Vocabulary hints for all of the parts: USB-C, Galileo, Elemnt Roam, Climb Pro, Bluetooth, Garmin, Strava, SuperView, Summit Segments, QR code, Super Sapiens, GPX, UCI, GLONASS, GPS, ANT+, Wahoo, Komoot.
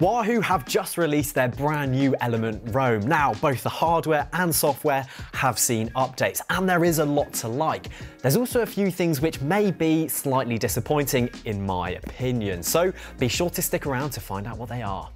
Wahoo have just released their brand new Elemnt Roam. Now, both the hardware and software have seen updates, and there is a lot to like. There's also a few things which may be slightly disappointing, in my opinion. So be sure to stick around to find out what they are.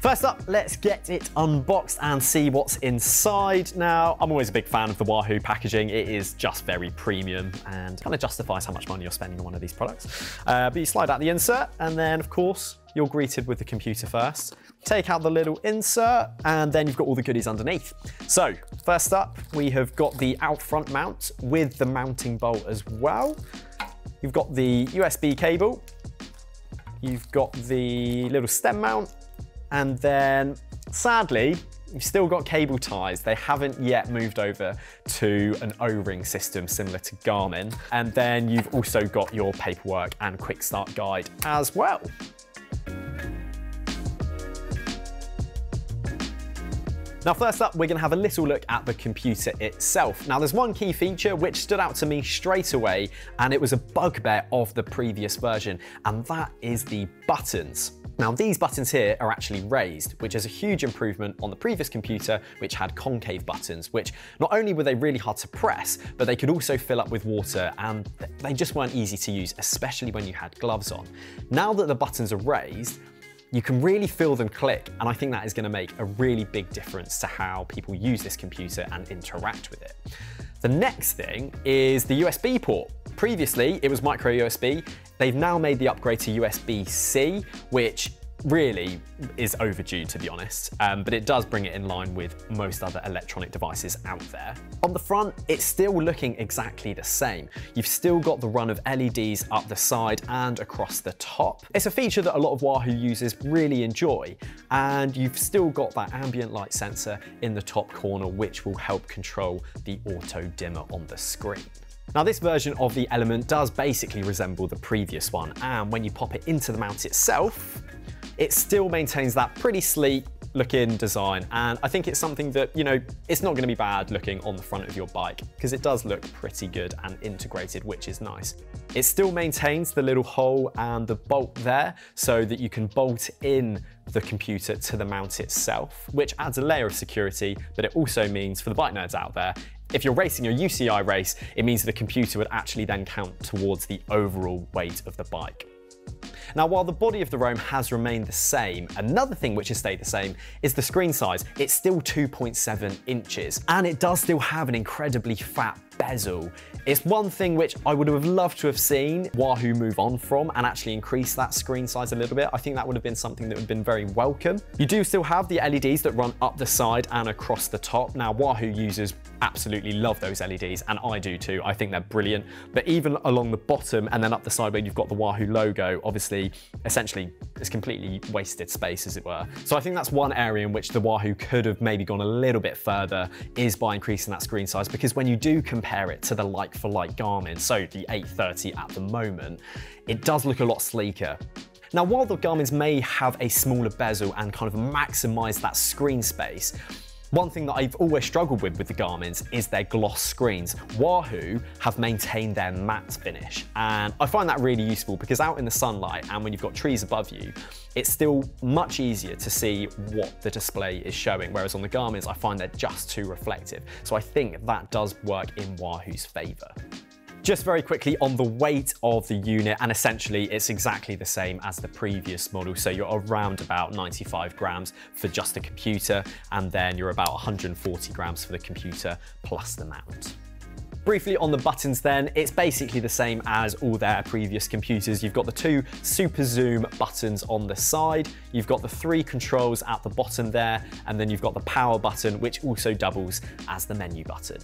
First up, let's get it unboxed and see what's inside. Now, I'm always a big fan of the Wahoo packaging. It is just very premium and kind of justifies how much money you're spending on one of these products. But you slide out the insert, and then of course, you're greeted with the computer first. Take out the little insert, and then you've got all the goodies underneath. So first up, we have got the out front mount with the mounting bolt as well. You've got the USB cable. You've got the little stem mount. And then, sadly, you've still got cable ties. They haven't yet moved over to an O-ring system similar to Garmin. And then you've also got your paperwork and quick start guide as well. Now, first up, we're gonna have a little look at the computer itself. Now, there's one key feature which stood out to me straight away, and it was a bugbear of the previous version, and that is the buttons. Now, these buttons here are actually raised, which is a huge improvement on the previous computer, which had concave buttons, which not only were they really hard to press, but they could also fill up with water, and they just weren't easy to use, especially when you had gloves on. Now that the buttons are raised, you can really feel them click, and I think that is going to make a really big difference to how people use this computer and interact with it. The next thing is the USB port. Previously, it was micro USB. They've now made the upgrade to USB-C, which really is overdue, to be honest, but it does bring it in line with most other electronic devices out there. On the front, it's still looking exactly the same. You've still got the run of LEDs up the side and across the top. It's a feature that a lot of Wahoo users really enjoy, and you've still got that ambient light sensor in the top corner, which will help control the auto dimmer on the screen. Now, this version of the Elemnt does basically resemble the previous one, and when you pop it into the mount itself, it still maintains that pretty sleek looking design, and I think it's something that, you know, it's not going to be bad looking on the front of your bike, because it does look pretty good and integrated, which is nice. It still maintains the little hole and the bolt there so that you can bolt in the computer to the mount itself, which adds a layer of security, but it also means for the bike nerds out there, if you're racing your UCI race, it means the computer would actually then count towards the overall weight of the bike. Now, while the body of the Roam has remained the same, another thing which has stayed the same is the screen size. It's still 2.7 inches, and it does still have an incredibly fat bezel. It's one thing which I would have loved to have seen Wahoo move on from and actually increase that screen size a little bit. I think that would have been something that would have been very welcome. You do still have the LEDs that run up the side and across the top. Now, Wahoo users absolutely love those LEDs, and I do too. I think they're brilliant. But even along the bottom and then up the side where you've got the Wahoo logo, obviously, essentially, it's completely wasted space, as it were. So I think that's one area in which the Wahoo could have maybe gone a little bit further, is by increasing that screen size, because when you do compare it to the like-for-like Garmin, so the 830 at the moment, it does look a lot sleeker. Now, while the Garmin's may have a smaller bezel and kind of maximize that screen space, one thing that I've always struggled with the Garmin's is their gloss screens. Wahoo have maintained their matte finish, and I find that really useful, because out in the sunlight and when you've got trees above you, it's still much easier to see what the display is showing, whereas on the Garmin's, I find they're just too reflective. So I think that does work in Wahoo's favor. Just very quickly on the weight of the unit, and essentially it's exactly the same as the previous model. So you're around about 95 grams for just the computer, and then you're about 140 grams for the computer plus the mount. Briefly on the buttons then, it's basically the same as all their previous computers. You've got the two super zoom buttons on the side, you've got the three controls at the bottom there, and then you've got the power button, which also doubles as the menu button.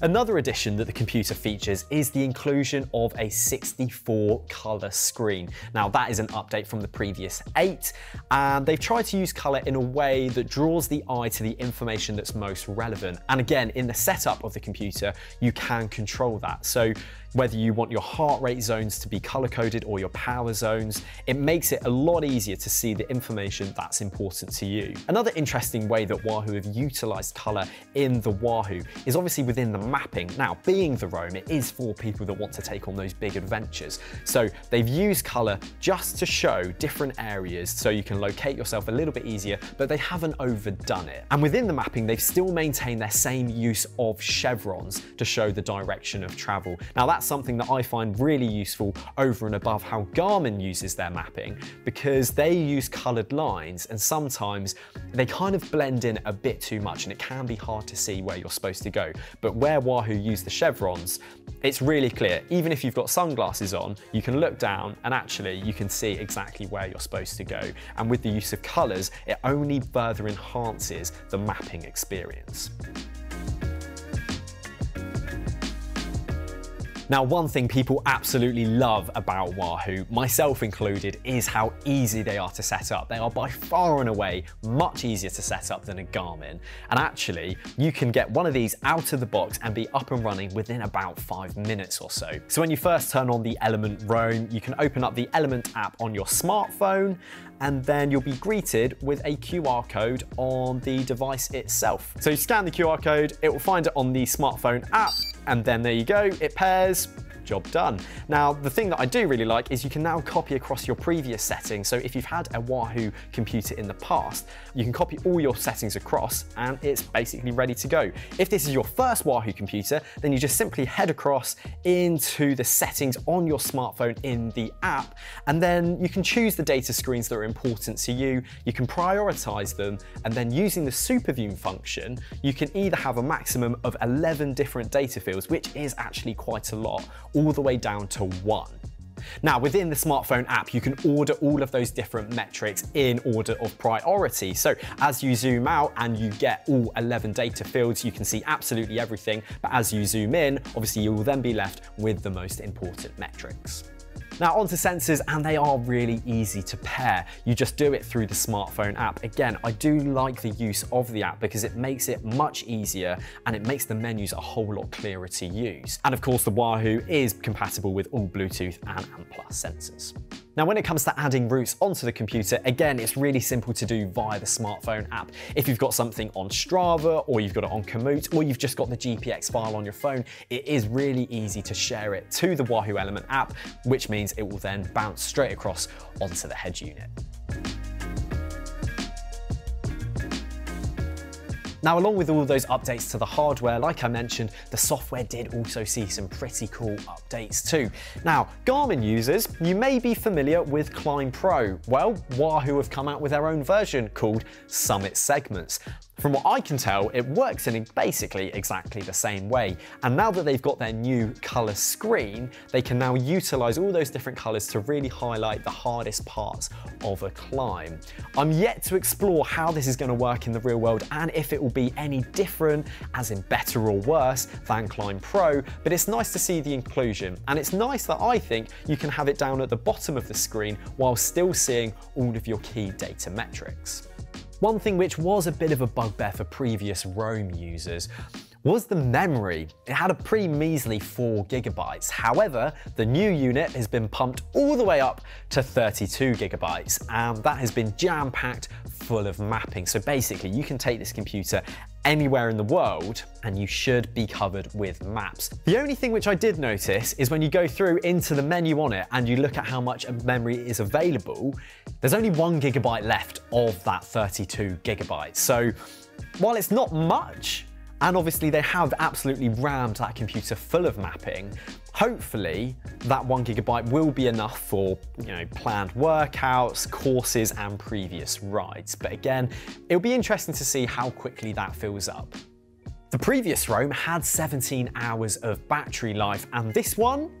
Another addition that the computer features is the inclusion of a 64-color screen. Now, that is an update from the previous 8, and they've tried to use color in a way that draws the eye to the information that's most relevant. And again, in the setup of the computer, you can control that. So whether you want your heart rate zones to be color-coded or your power zones. It makes it a lot easier to see the information that's important to you. Another interesting way that Wahoo have utilized color in the Wahoo is obviously within the mapping. Now, being the Roam, it is for people that want to take on those big adventures. So they've used color just to show different areas so you can locate yourself a little bit easier, but they haven't overdone it. And within the mapping, they've still maintained their same use of chevrons to show the direction of travel. Now, that's something that I find really useful over and above how Garmin uses their mapping, because they use colored lines and sometimes they kind of blend in a bit too much and it can be hard to see where you're supposed to go. But where Wahoo use the chevrons, it's really clear. Even if you've got sunglasses on, you can look down and actually you can see exactly where you're supposed to go. And with the use of colors, it only further enhances the mapping experience. Now, one thing people absolutely love about Wahoo, myself included, is how easy they are to set up. They are by far and away much easier to set up than a Garmin. And actually, you can get one of these out of the box and be up and running within about 5 minutes or so. So when you first turn on the Elemnt Roam, you can open up the Elemnt app on your smartphone, and then you'll be greeted with a QR code on the device itself. So you scan the QR code, it will find it on the smartphone app, and then there you go, it pairs. Job done. Now, the thing that I do really like is you can now copy across your previous settings. So if you've had a Wahoo computer in the past, you can copy all your settings across and it's basically ready to go. If this is your first Wahoo computer, then you just simply head across into the settings on your smartphone in the app, and then you can choose the data screens that are important to you. You can prioritize them, and then using the SuperView function, you can either have a maximum of 11 different data fields, which is actually quite a lot, all the way down to one. Now, within the smartphone app, you can order all of those different metrics in order of priority. So as you zoom out and you get all 11 data fields, you can see absolutely everything. But as you zoom in, obviously you will then be left with the most important metrics. Now, onto sensors, and they are really easy to pair. You just do it through the smartphone app. Again, I do like the use of the app because it makes it much easier and it makes the menus a whole lot clearer to use. And of course, the Wahoo is compatible with all Bluetooth and ANT+ sensors. Now, when it comes to adding routes onto the computer, again, it's really simple to do via the smartphone app. If you've got something on Strava, or you've got it on Komoot, or you've just got the GPX file on your phone, it is really easy to share it to the Wahoo Elemnt app, which means it will then bounce straight across onto the head unit. Now, along with all those updates to the hardware, like I mentioned, the software did also see some pretty cool updates too. Now, Garmin users, you may be familiar with Climb Pro. Well, Wahoo have come out with their own version called Summit Segments. From what I can tell, it works in basically exactly the same way. And now that they've got their new color screen, they can now utilize all those different colors to really highlight the hardest parts of a climb. I'm yet to explore how this is going to work in the real world and if it will be any different, as in better or worse, than Climb Pro, but it's nice to see the inclusion. And it's nice that I think you can have it down at the bottom of the screen while still seeing all of your key data metrics. One thing which was a bit of a bugbear for previous Roam users was the memory. It had a pretty measly 4 GB. However, the new unit has been pumped all the way up to 32 GB, and that has been jam-packed full of mapping. So basically, you can take this computer anywhere in the world and you should be covered with maps. The only thing which I did notice is when you go through into the menu on it and you look at how much memory is available, there's only 1 GB left of that 32 GB. So while it's not much, and obviously they have absolutely rammed that computer full of mapping, hopefully that 1 GB will be enough for, you know, planned workouts, courses and previous rides. But again, it'll be interesting to see how quickly that fills up. The previous Roam had 17 hours of battery life, and this one,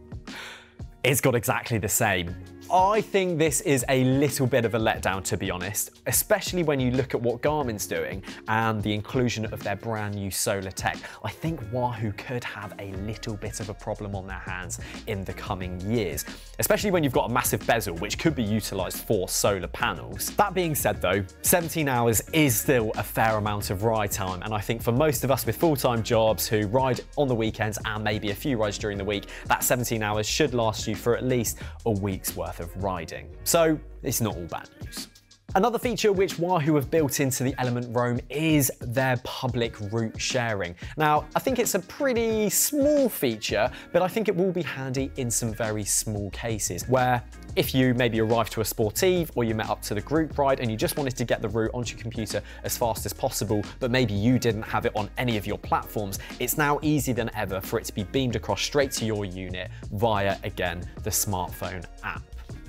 it's got exactly the same. I think this is a little bit of a letdown, to be honest, especially when you look at what Garmin's doing and the inclusion of their brand new solar tech. I think Wahoo could have a little bit of a problem on their hands in the coming years, especially when you've got a massive bezel, which could be utilized for solar panels. That being said though, 17 hours is still a fair amount of ride time. And I think for most of us with full-time jobs who ride on the weekends and maybe a few rides during the week, that 17 hours should last you for at least a week's worth of riding. So it's not all bad news. Another feature which Wahoo have built into the Elemnt Roam is their public route sharing. Now, I think it's a pretty small feature, but I think it will be handy in some very small cases where if you maybe arrived to a sportive or you met up to the group ride and you just wanted to get the route onto your computer as fast as possible, but maybe you didn't have it on any of your platforms, it's now easier than ever for it to be beamed across straight to your unit via, again, the smartphone app.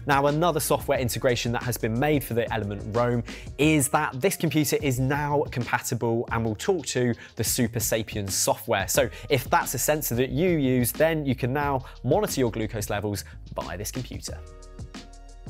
Now, another software integration that has been made for the Elemnt Roam is that this computer is now compatible and will talk to the Super Sapiens software. So if that's a sensor that you use, then you can now monitor your glucose levels by this computer.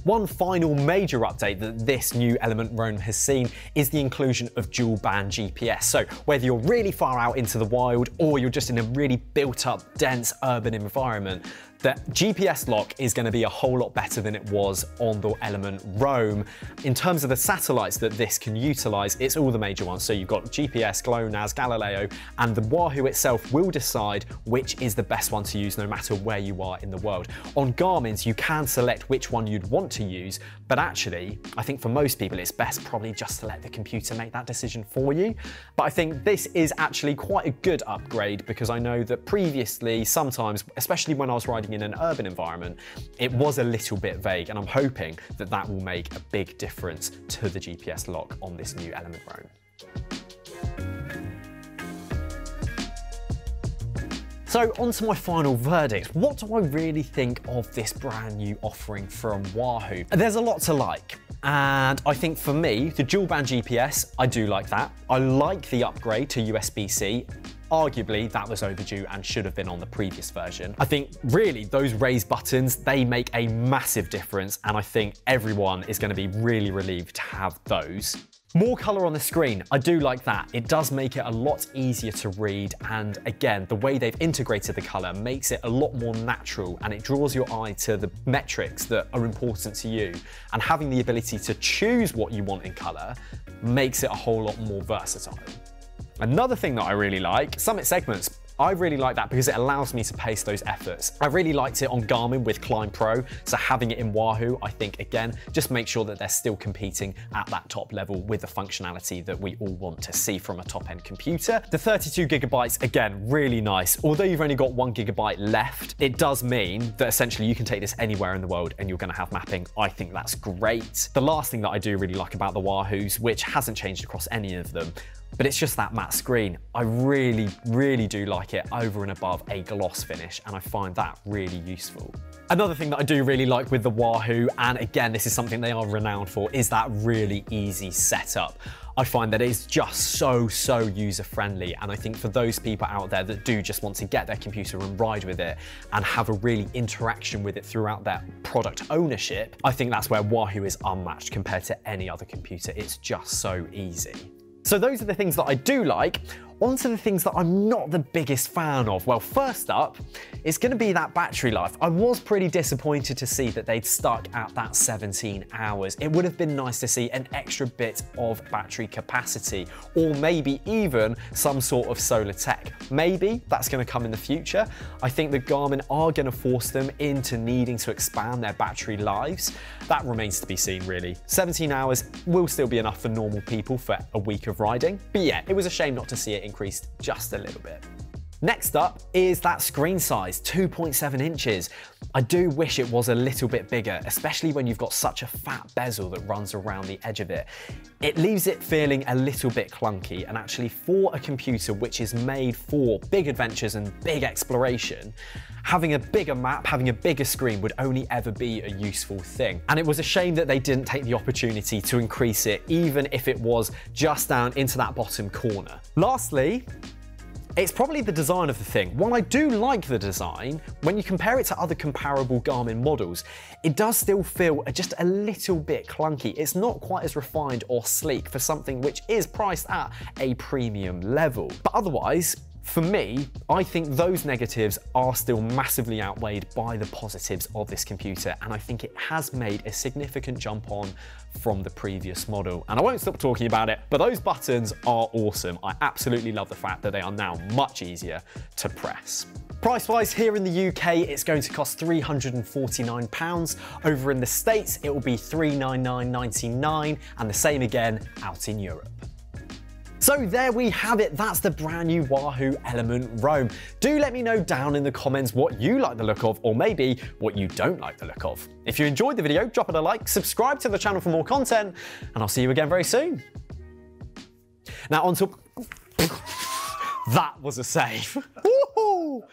One final major update that this new Elemnt Roam has seen is the inclusion of dual band GPS. So whether you're really far out into the wild or you're just in a really built up, dense urban environment, the GPS lock is going to be a whole lot better than it was on the Elemnt Roam. In terms of the satellites that this can utilize, it's all the major ones. So you've got GPS, GLONASS, Galileo, and the Wahoo itself will decide which is the best one to use no matter where you are in the world. On Garmin's, you can select which one you'd want to use, but actually, I think for most people, it's best probably just to let the computer make that decision for you. But I think this is actually quite a good upgrade because I know that previously, sometimes, especially when I was riding in an urban environment, it was a little bit vague, and I'm hoping that that will make a big difference to the GPS lock on this new Elemnt Roam. So on to my final verdict. What do I really think of this brand new offering from Wahoo? There's a lot to like. And I think for me, the dual band GPS, I do like that. I like the upgrade to USB-C. Arguably, that was overdue and should have been on the previous version. I think really those raised buttons, they make a massive difference. And I think everyone is going to be really relieved to have those. More color on the screen, I do like that. It does make it a lot easier to read. And again, the way they've integrated the color makes it a lot more natural and it draws your eye to the metrics that are important to you. And having the ability to choose what you want in color makes it a whole lot more versatile. Another thing that I really like, Summit Segments. I really like that because it allows me to pace those efforts. I really liked it on Garmin with Climb Pro, so having it in Wahoo, I think, again, just make sure that they're still competing at that top level with the functionality that we all want to see from a top-end computer. The 32 GB, again, really nice. Although you've only got 1 GB left, it does mean that essentially you can take this anywhere in the world and you're gonna have mapping. I think that's great. The last thing that I do really like about the Wahoos, which hasn't changed across any of them, but it's just that matte screen. I really, really do like it over and above a gloss finish, and I find that really useful. Another thing that I do really like with the Wahoo, and again, this is something they are renowned for, is that really easy setup. I find that it's just so user-friendly, and I think for those people out there that do just want to get their computer and ride with it and have a really interaction with it throughout their product ownership, I think that's where Wahoo is unmatched compared to any other computer. It's just so easy. So those are the things that I do like. On to the things that I'm not the biggest fan of. Well, first up, it's gonna be that battery life. I was pretty disappointed to see that they'd stuck at that 17 hours. It would have been nice to see an extra bit of battery capacity, or maybe even some sort of solar tech. Maybe that's gonna come in the future. I think that Garmin are gonna force them into needing to expand their battery lives. That remains to be seen, really. 17 hours will still be enough for normal people for a week of riding. But yeah, it was a shame not to see it increased just a little bit. Next up is that screen size, 2.7 inches. I do wish it was a little bit bigger, especially when you've got such a fat bezel that runs around the edge of it. It leaves it feeling a little bit clunky, and actually for a computer which is made for big adventures and big exploration, having a bigger map, having a bigger screen would only ever be a useful thing. And it was a shame that they didn't take the opportunity to increase it, even if it was just down into that bottom corner. Lastly, It's probably the design of the thing. While I do like the design, when you compare it to other comparable Garmin models, it does still feel just a little bit clunky. It's not quite as refined or sleek for something which is priced at a premium level. But otherwise, for me, I think those negatives are still massively outweighed by the positives of this computer, and I think it has made a significant jump on from the previous model. And I won't stop talking about it, but those buttons are awesome. I absolutely love the fact that they are now much easier to press. Price-wise, here in the UK, it's going to cost £349. Over in the States, it will be $399.99, and the same again out in Europe. So there we have it, that's the brand new Wahoo Elemnt Roam. Do let me know down in the comments what you like the look of, or maybe what you don't like the look of. If you enjoyed the video, drop it a like, subscribe to the channel for more content, and I'll see you again very soon. Now on to... That was a save. Woohoo!